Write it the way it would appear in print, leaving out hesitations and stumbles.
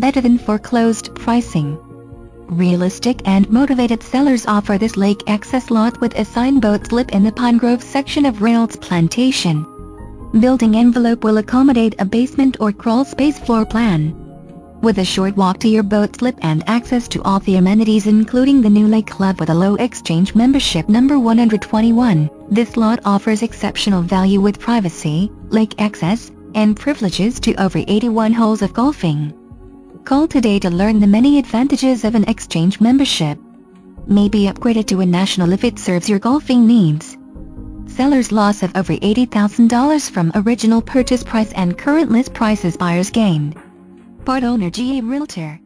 better than foreclosed pricing. Realistic and motivated sellers offer this lake access lot with a signboard slip in the Pine Grove section of Reynolds Plantation. Building envelope will accommodate a basement or crawl space floor plan, with a short walk to your boat slip and access to all the amenities including the new lake club with a low exchange membership number 121. This lot offers exceptional value with privacy, lake access, and privileges to over 81 holes of golfing. Call today to learn the many advantages of an exchange membership. May be upgraded to a national if it serves your golfing needs. Seller's loss of over $80,000 from original purchase price and current list prices buyers gained. Part owner GA Realtor.